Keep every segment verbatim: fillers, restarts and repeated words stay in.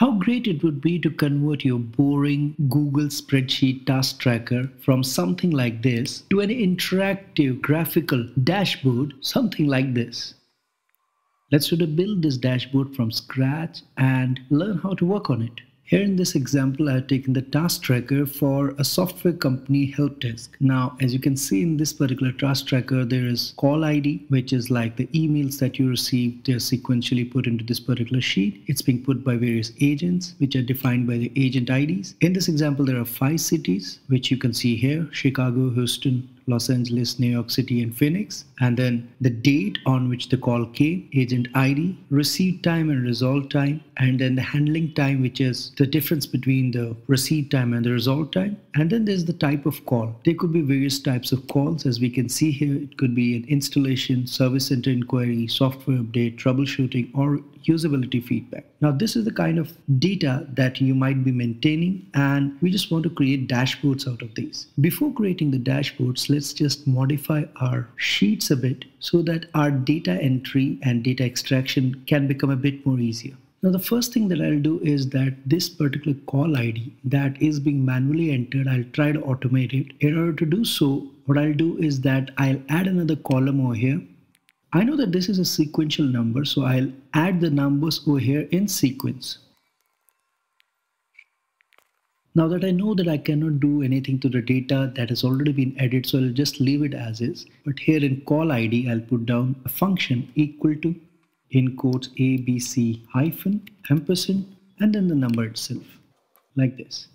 How great it would be to convert your boring Google spreadsheet task tracker from something like this to an interactive graphical dashboard, something like this. Let's sort of build this dashboard from scratch and learn how to work on it. Here in this example, I have taken the task tracker for a software company help desk. Now, as you can see in this particular task tracker, there is call I D, which is like the emails that you receive. They're sequentially put into this particular sheet. It's being put by various agents, which are defined by the agent I Ds. In this example, there are five cities, which you can see here: Chicago, Houston, Los Angeles, New York City, and Phoenix. And then the date on which the call came, agent I D, receive time and resolve time, and then the handling time, which is the difference between the receive time and the resolve time. And then there's the type of call. There could be various types of calls, as we can see here. It could be an installation, service center inquiry, software update, troubleshooting, or usability feedback. Now, this is the kind of data that you might be maintaining, and we just want to create dashboards out of these. Before creating the dashboards, let's just modify our sheets a bit so that our data entry and data extraction can become a bit more easier. Now, the first thing that I'll do is that this particular call I D that is being manually entered, I'll try to automate it. In order to do so, what I'll do is that I'll add another column over here. I know that this is a sequential number, so I'll add the numbers over here in sequence. Now that I know that I cannot do anything to the data that has already been added, so I'll just leave it as is. But here in call I D, I'll put down a function equal to, in quotes, A B C hyphen ampersand, and then the number itself, like this,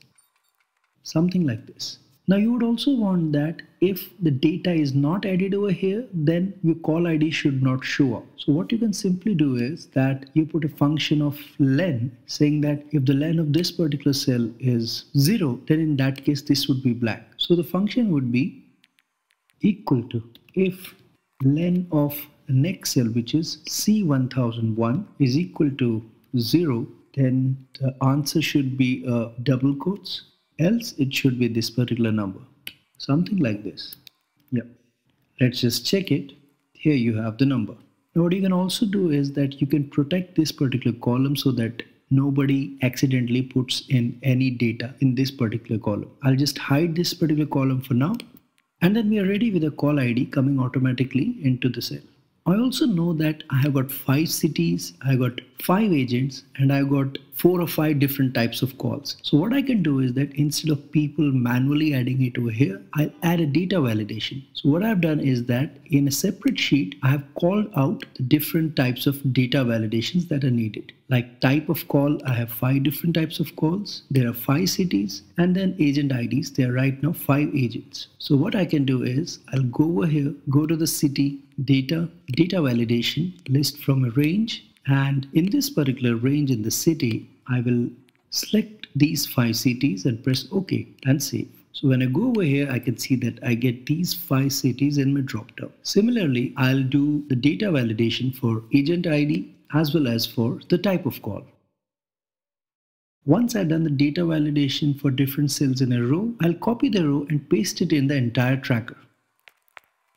something like this. Now, you would also want that if the data is not added over here, then your call I D should not show up. So what you can simply do is that you put a function of len saying that if the len of this particular cell is zero, then in that case, this would be black. So the function would be equal to if len of the next cell, which is C one thousand one, is equal to zero, then the answer should be uh, double quotes. Else it should be this particular number, something like this. Yep. Let's just check it. Here you have the number. Now what you can also do is that you can protect this particular column so that nobody accidentally puts in any data in this particular column. I'll just hide this particular column for now. And then we are ready with a call I D coming automatically into the cell. I also know that I have got five cities, I got five agents, and I got four or five different types of calls. So what I can do is that instead of people manually adding it over here, I'll add a data validation. So what I've done is that in a separate sheet, I have called out the different types of data validations that are needed. Like type of call, I have five different types of calls. There are five cities, and then agent I Ds. There are right now five agents. So what I can do is I'll go over here, go to the city, data, data validation, list from a range. And in this particular range in the city, I will select these five cities and press OK and save. So when I go over here, I can see that I get these five cities in my dropdown. Similarly, I'll do the data validation for agent I D as well as for the type of call. Once I've done the data validation for different cells in a row, I'll copy the row and paste it in the entire tracker.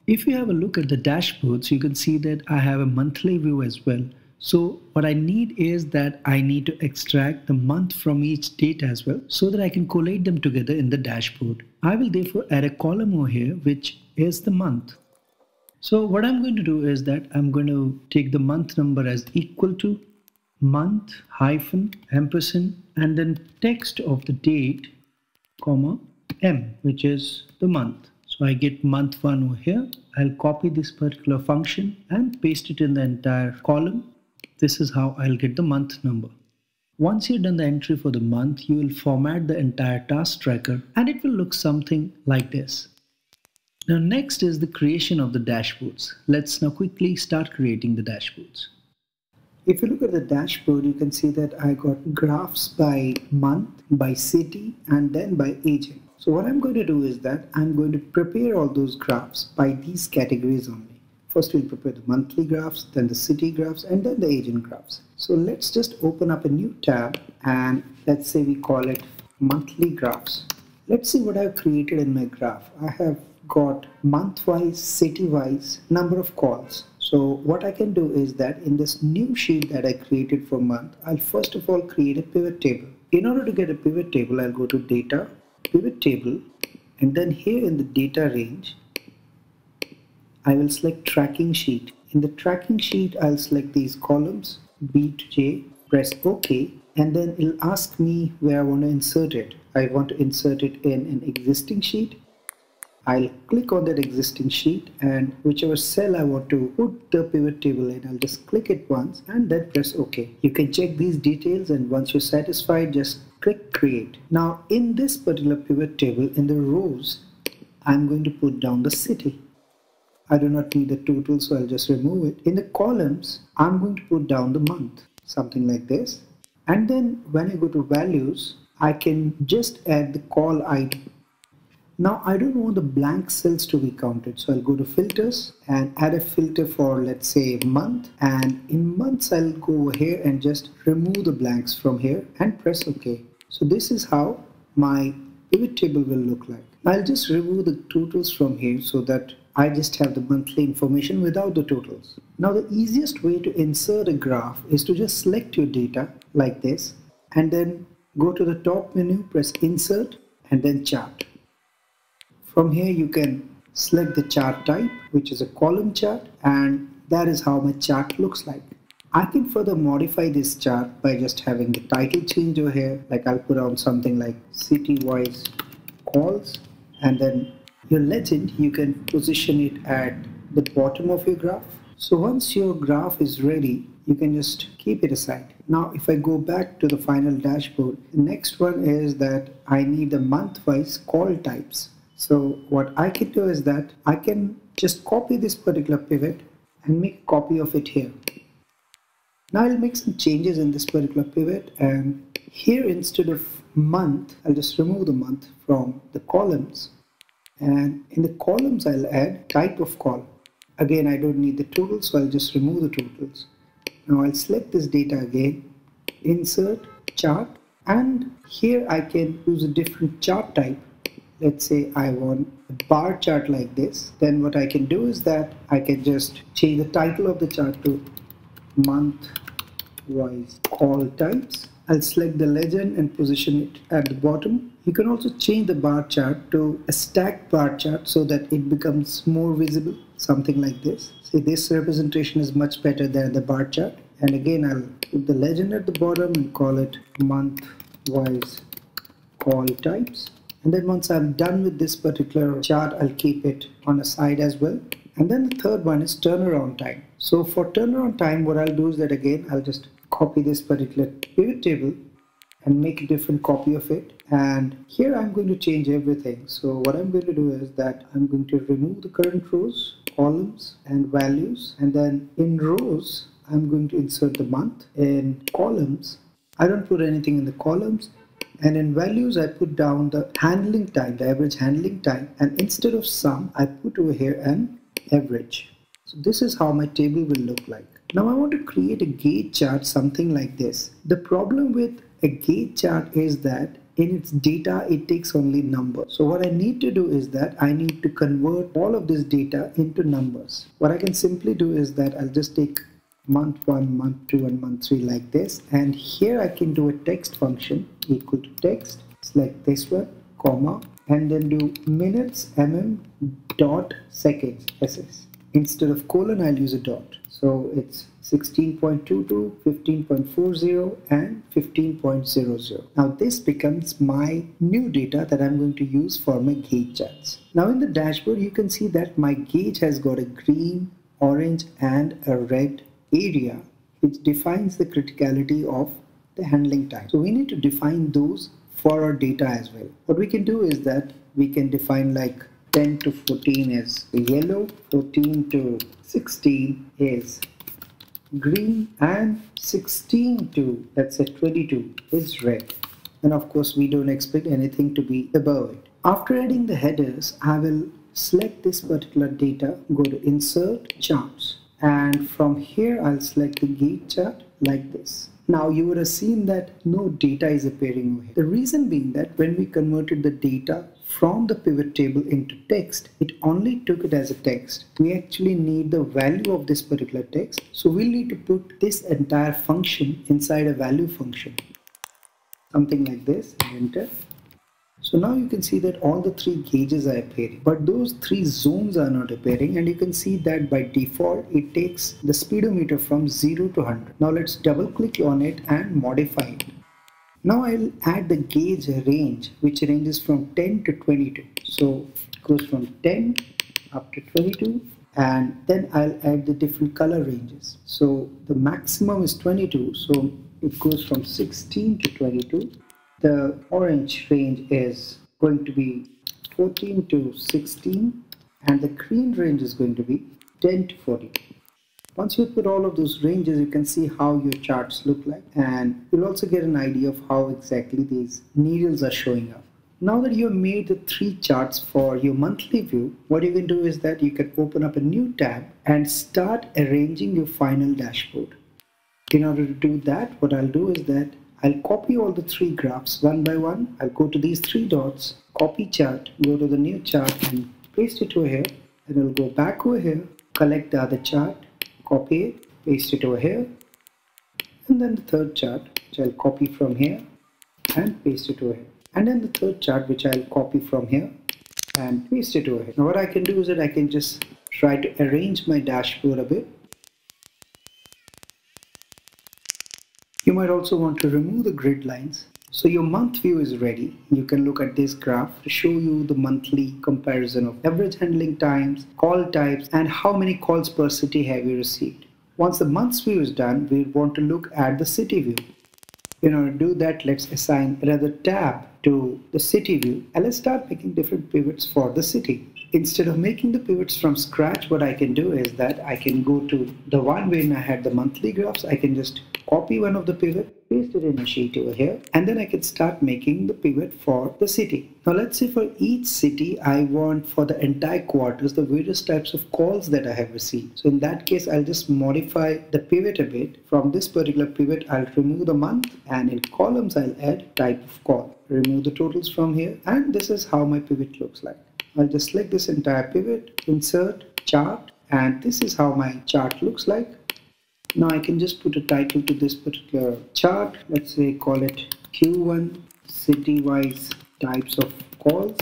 If you have a look at the dashboards, you can see that I have a monthly view as well. So what I need is that I need to extract the month from each date as well so that I can collate them together in the dashboard. I will therefore add a column over here, which is the month. So what I'm going to do is that I'm going to take the month number as equal to month hyphen ampersand and then text of the date, comma, M, which is the month. So I get month one over here. I'll copy this particular function and paste it in the entire column. This is how I'll get the month number. Once you've done the entry for the month, you will format the entire task tracker and it will look something like this. Now next is the creation of the dashboards. Let's now quickly start creating the dashboards. If you look at the dashboard, you can see that I got graphs by month, by city, and then by agent. So what I'm going to do is that I'm going to prepare all those graphs by these categories only. First we'll prepare the monthly graphs, then the city graphs, and then the agent graphs. So let's just open up a new tab and let's say we call it monthly graphs. Let's see what I've created in my graph. I have got month-wise, city-wise, number of calls. So what I can do is that in this new sheet that I created for month, I'll first of all create a pivot table. In order to get a pivot table, I'll go to data, pivot table, and then here in the data range, I will select tracking sheet. In the tracking sheet, I'll select these columns, B to J, press OK, and then it'll ask me where I want to insert it. I want to insert it in an existing sheet. I'll click on that existing sheet, and whichever cell I want to put the pivot table in, I'll just click it once and then press OK. You can check these details, and once you're satisfied, just click create. Now in this particular pivot table, in the rows, I'm going to put down the city. I do not need the total, so I'll just remove it. In the columns, I'm going to put down the month, something like this. And then when I go to values, I can just add the call I D. Now I don't want the blank cells to be counted, so I'll go to filters and add a filter for, let's say, month, and in months I'll go over here and just remove the blanks from here and press OK. So this is how my pivot table will look like. I'll just remove the totals from here so that I just have the monthly information without the totals. Now the easiest way to insert a graph is to just select your data like this and then go to the top menu, press insert and then chart. From here you can select the chart type, which is a column chart, and that is how my chart looks like. I can further modify this chart by just having the title change over here, like I'll put on something like city-wise calls, and then your legend you can position it at the bottom of your graph. So once your graph is ready, you can just keep it aside. Now if I go back to the final dashboard, the next one is that I need the month-wise call types. So what I can do is that I can just copy this particular pivot and make a copy of it here. Now I'll make some changes in this particular pivot, and here instead of month, I'll just remove the month from the columns, and in the columns I'll add type of call. Again, I don't need the totals, so I'll just remove the totals. Now I'll select this data again, insert chart, and here I can use a different chart type. Let's say I want a bar chart like this, then what I can do is that I can just change the title of the chart to month wise call types. I'll select the legend and position it at the bottom. You can also change the bar chart to a stacked bar chart so that it becomes more visible, something like this. See, this representation is much better than the bar chart. And again, I'll put the legend at the bottom and call it month wise call types. And then once I'm done with this particular chart, I'll keep it on a side as well. And then the third one is turnaround time. So for turnaround time, what I'll do is that again, I'll just copy this particular pivot table and make a different copy of it. And here I'm going to change everything. So what I'm going to do is that I'm going to remove the current rows, columns, and values. And then in rows, I'm going to insert the month. In columns, I don't put anything in the columns. And in values, I put down the handling time, the average handling time. And instead of sum, I put over here an average. So this is how my table will look like. Now I want to create a gauge chart, something like this. The problem with a gauge chart is that in its data, it takes only numbers. So what I need to do is that I need to convert all of this data into numbers. What I can simply do is that I'll just take month one, month two, and month three like this, and here I can do a text function equal to text, select this one, comma, and then do minutes mm dot seconds S S. Instead of colon, I'll use a dot. So it's sixteen point two two, fifteen point four zero, and fifteen point zero zero. Now this becomes my new data that I'm going to use for my gauge charts. Now in the dashboard, you can see that my gauge has got a green, orange, and a red area, which defines the criticality of the handling time. So we need to define those for our data as well. What we can do is that we can define like ten to fourteen is yellow, fourteen to sixteen is green, and sixteen to let's say twenty-two is red. And of course we don't expect anything to be above it. After adding the headers, I will select this particular data, go to insert charts. And from here, I'll select the gauge chart like this. Now you would have seen that no data is appearing over here. The reason being that when we converted the data from the pivot table into text, it only took it as a text. We actually need the value of this particular text. So we'll need to put this entire function inside a value function. Something like this, and enter. So now you can see that all the three gauges are appearing, but those three zones are not appearing, and you can see that by default it takes the speedometer from zero to one hundred. Now let's double click on it and modify it. Now I'll add the gauge range, which ranges from ten to twenty-two. So it goes from ten up to twenty-two, and then I'll add the different color ranges. So the maximum is twenty-two, so it goes from sixteen to twenty-two. The orange range is going to be fourteen to sixteen, and the green range is going to be ten to forty. Once you put all of those ranges, you can see how your charts look like, and you'll also get an idea of how exactly these needles are showing up. Now that you've made the three charts for your monthly view, what you can do is that you can open up a new tab and start arranging your final dashboard. In order to do that, what I'll do is that I'll copy all the three graphs one by one. I'll go to these three dots, copy chart, go to the new chart and paste it over here. And I'll go back over here, collect the other chart, copy it, paste it over here. And then the third chart, which I'll copy from here and paste it over here. And then the third chart, which I'll copy from here and paste it over here. Now what I can do is that I can just try to arrange my dashboard a bit. You might also want to remove the grid lines. So your month view is ready. You can look at this graph to show you the monthly comparison of average handling times, call types, and how many calls per city have you received. Once the month's view is done, we want to look at the city view. In order to do that, let's assign another tab to the city view, and let's start making different pivots for the city. Instead of making the pivots from scratch, what I can do is that I can go to the one where I had the monthly graphs. I can just copy one of the pivot, paste it in a sheet over here, and then I can start making the pivot for the city. Now let's say for each city, I want for the entire quarters the various types of calls that I have received. So in that case, I'll just modify the pivot a bit. From this particular pivot, I'll remove the month, and in columns, I'll add type of call. Remove the totals from here, and this is how my pivot looks like. I'll just select this entire pivot, insert, chart, and this is how my chart looks like. Now I can just put a title to this particular chart. Let's say call it Q one, city-wise types of calls,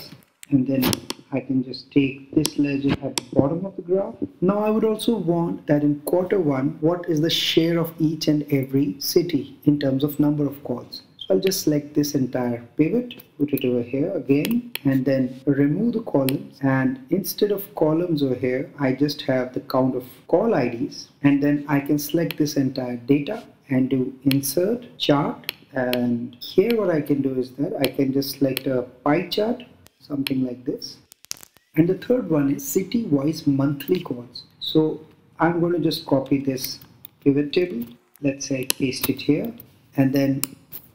and then I can just take this legend at the bottom of the graph. Now I would also want that in quarter one, what is the share of each and every city in terms of number of calls. I'll just select this entire pivot, put it over here again, and then remove the columns, and instead of columns over here, I just have the count of call I Ds, and then I can select this entire data and do insert chart, and here what I can do is that I can just select a pie chart, something like this, and the third one is city-wise monthly calls. So I'm going to just copy this pivot table, let's say paste it here, and then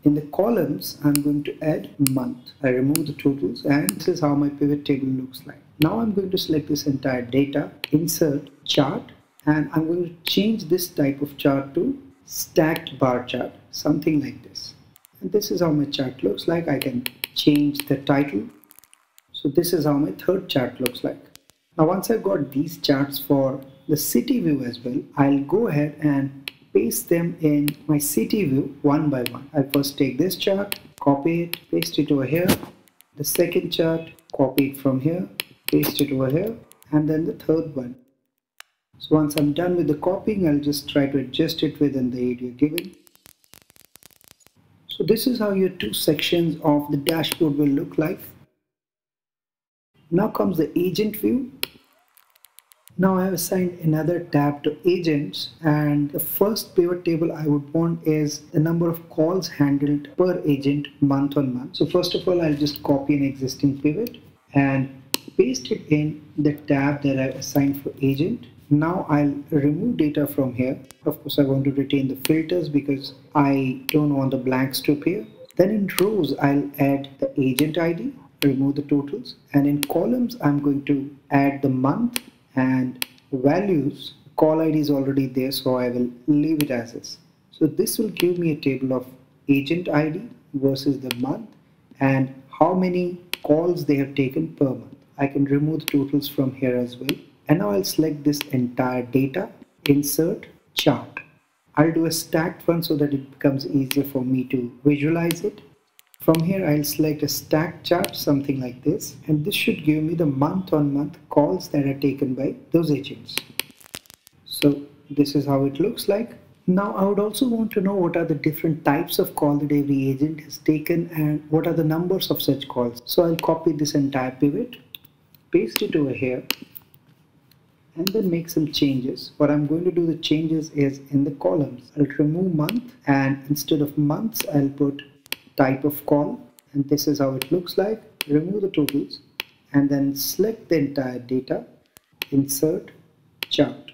in the columns, I'm going to add month. I remove the totals, and this is how my pivot table looks like. Now I'm going to select this entire data, insert chart, and I'm going to change this type of chart to stacked bar chart, something like this. And this is how my chart looks like. I can change the title. So this is how my third chart looks like. Now once I've got these charts for the city view as well, I'll go ahead and paste them in my city view one by one. I'll first take this chart, copy it, paste it over here. The second chart, copy it from here, paste it over here, and then the third one. So once I'm done with the copying, I'll just try to adjust it within the area given. So this is how your two sections of the dashboard will look like. Now comes the agent view. Now I have assigned another tab to agents, and the first pivot table I would want is the number of calls handled per agent month on month. So first of all, I'll just copy an existing pivot and paste it in the tab that I've assigned for agent. Now I'll remove data from here. Of course, I want to retain the filters because I don't want the blanks to appear. Then in rows, I'll add the agent I D, remove the totals, and in columns, I'm going to add the month and values. Call I D is already there, so I will leave it as is. So this will give me a table of agent I D versus the month and how many calls they have taken per month. I can remove the totals from here as well. And now I'll select this entire data, insert chart. I'll do a stacked one so that it becomes easier for me to visualize it. From here, I'll select a stacked chart, something like this, and this should give me the month on month calls that are taken by those agents. So this is how it looks like. Now I would also want to know what are the different types of call that every agent has taken and what are the numbers of such calls. So I'll copy this entire pivot, paste it over here, and then make some changes. What I'm going to do the changes is in the columns. I'll remove month, and instead of months, I'll put type of call, and this is how it looks like. Remove the totals and then select the entire data, insert chart.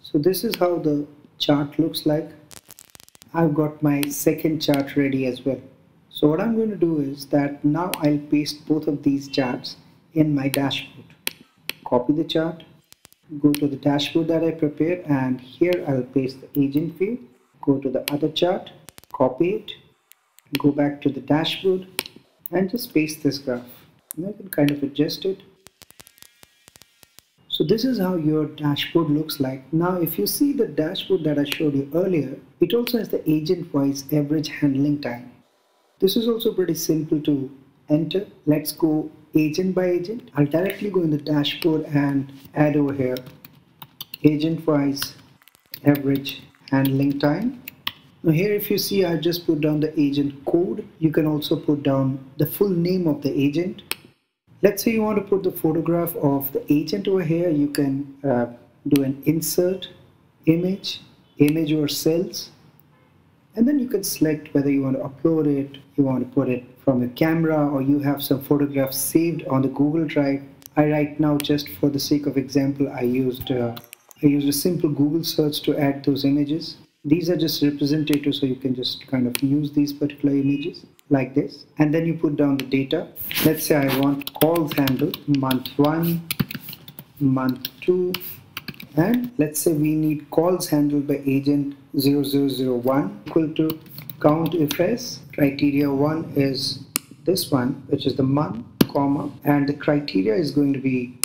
So this is how the chart looks like. I've got my second chart ready as well. So what I'm going to do is that now I'll paste both of these charts in my dashboard. Copy the chart, go to the dashboard that I prepared, and here I'll paste the agent field. Go to the other chart, copy it, go back to the dashboard and just paste this graph. And I can kind of adjust it. So this is how your dashboard looks like. Now if you see the dashboard that I showed you earlier, it also has the agent wise average handling time. This is also pretty simple to enter. Let's go agent by agent. I'll directly go in the dashboard and add over here agent wise average handling time. Now here if you see, I just put down the agent code. You can also put down the full name of the agent. Let's say you want to put the photograph of the agent over here. You can uh, do an insert, image, image or cells, and then you can select whether you want to upload it, you want to put it from your camera, or you have some photographs saved on the Google Drive. I right now, just for the sake of example, I used, uh, I used a simple Google search to add those images. These are just representatives, so you can just kind of use these particular images like this, and then you put down the data. Let's say I want calls handled month one, month two, and let's say we need calls handled by agent zero zero zero one equal to count if s. Criteria one is this one, which is the month, comma, and the criteria is going to be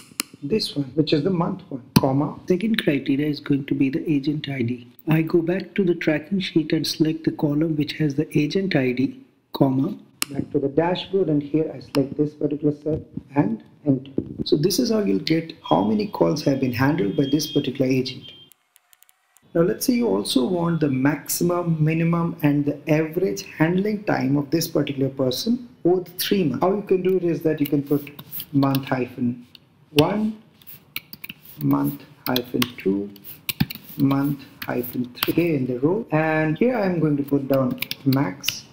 this one, which is the month one, comma. Second criteria is going to be the agent I D. I go back to the tracking sheet and select the column which has the agent I D, comma. Back to the dashboard, and here I select this particular cell and enter. So this is how you'll get how many calls have been handled by this particular agent. Now let's say you also want the maximum, minimum and the average handling time of this particular person over the three months. How you can do it is that you can put month hyphen one, month hyphen two, month hyphen three in the row, and here I'm going to put down max,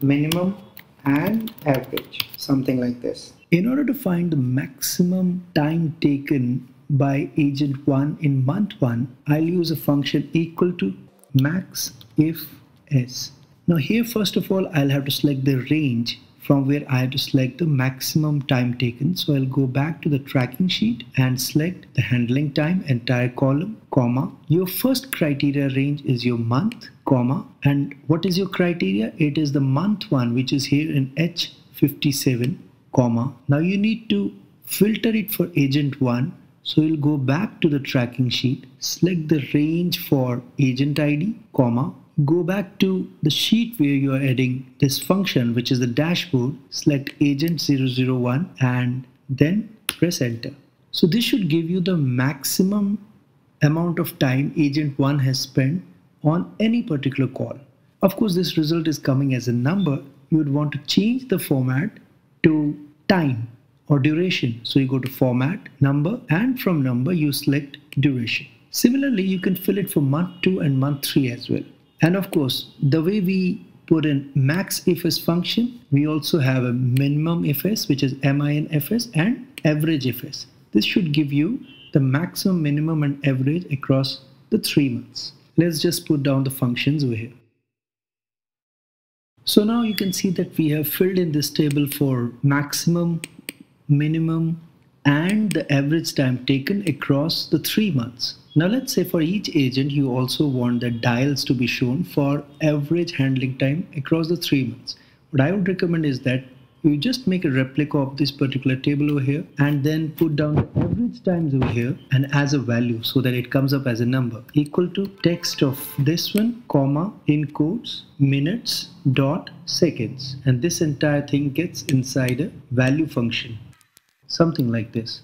minimum and average, something like this. In order to find the maximum time taken by agent one in month one, I'll use a function equal to max if s. Now here first of all I'll have to select the range from where I have to select the maximum time taken. So I'll go back to the tracking sheet and select the handling time, entire column, comma. Your first criteria range is your month, comma. And what is your criteria? It is the month one, which is here in H fifty-seven, comma. Now you need to filter it for agent one. So you'll go back to the tracking sheet, select the range for agent I D, comma. Go back to the sheet where you are adding this function, which is the dashboard, select agent zero zero one and then press enter. So this should give you the maximum amount of time agent one has spent on any particular call. Of course, this result is coming as a number. You would want to change the format to time or duration. So you go to format, number, and from number you select duration. Similarly, you can fill it for month two and month three as well. And of course, the way we put in max ifs function, we also have a minimum ifs, which is minfs, and average ifs. This should give you the maximum, minimum, and average across the three months. Let's just put down the functions over here. So now you can see that we have filled in this table for maximum, minimum, and the average time taken across the three months. Now let's say for each agent, you also want the dials to be shown for average handling time across the three months. What I would recommend is that you just make a replica of this particular table over here and then put down the average times over here and as a value so that it comes up as a number equal to text of this one, comma, in quotes, minutes, dot, seconds. And this entire thing gets inside a value function, something like this.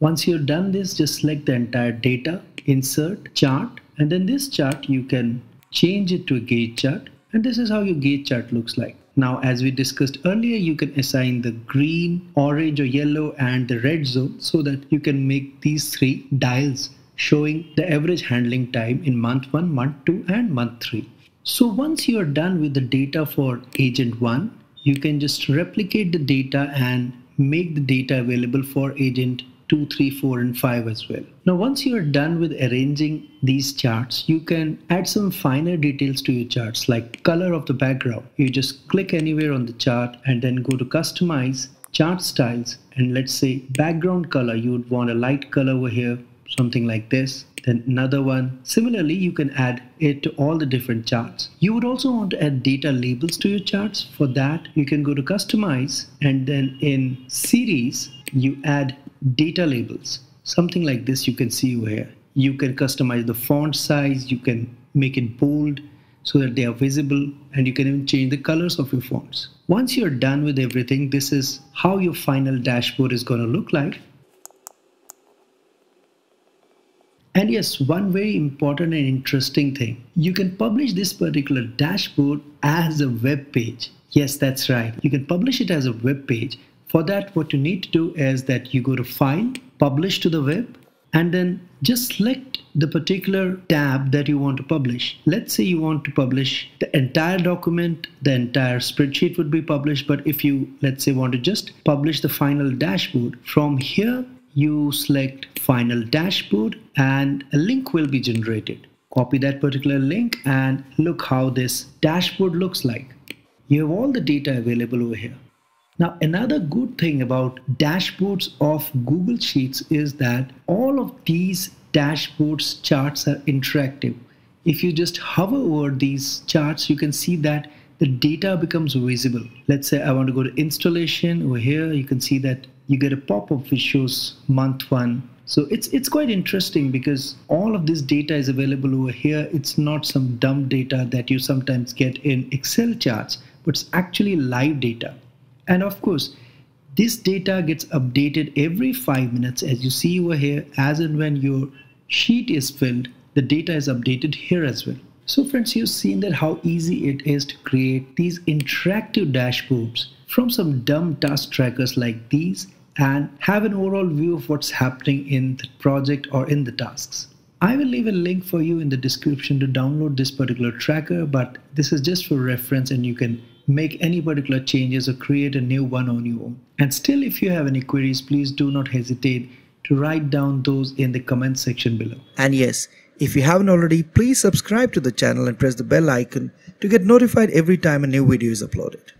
Once you're done this, just select the entire data, insert, chart, and then this chart you can change it to a gauge chart. And this is how your gauge chart looks like. Now, as we discussed earlier, you can assign the green, orange or yellow and the red zone so that you can make these three dials showing the average handling time in month one, month two and month three. So once you are done with the data for agent one, you can just replicate the data and make the data available for agent two, three, four and five as well. Now once you are done with arranging these charts, you can add some finer details to your charts like color of the background. You just click anywhere on the chart and then go to customize chart styles and let's say background color, you would want a light color over here, something like this, then another one. Similarly, you can add it to all the different charts. You would also want to add data labels to your charts. For that, you can go to customize and then in series, you add data labels, something like this. You can see over here, you can customize the font size, you can make it bold so that they are visible, and you can even change the colors of your fonts. Once you're done with everything, this is how your final dashboard is going to look like. And yes, one very important and interesting thing, you can publish this particular dashboard as a web page. Yes, that's right, you can publish it as a web page. For that, what you need to do is that you go to File, Publish to the Web, and then just select the particular tab that you want to publish. Let's say you want to publish the entire document, the entire spreadsheet would be published, but if you, let's say, want to just publish the final dashboard, from here, you select Final Dashboard and a link will be generated. Copy that particular link and look how this dashboard looks like. You have all the data available over here. Now, another good thing about dashboards of Google Sheets is that all of these dashboards charts are interactive. If you just hover over these charts, you can see that the data becomes visible. Let's say I want to go to installation over here. You can see that you get a pop-up which shows month one. So it's, it's quite interesting because all of this data is available over here. It's not some dumb data that you sometimes get in Excel charts, but it's actually live data. And of course, this data gets updated every five minutes. As you see over here, as and when your sheet is filled, the data is updated here as well. So friends, you've seen that how easy it is to create these interactive dashboards from some dumb task trackers like these and have an overall view of what's happening in the project or in the tasks. I will leave a link for you in the description to download this particular tracker, but this is just for reference and you can make any particular changes or create a new one on your own. And still, if you have any queries, please do not hesitate to write down those in the comment section below. And yes, if you haven't already, please subscribe to the channel and press the bell icon to get notified every time a new video is uploaded.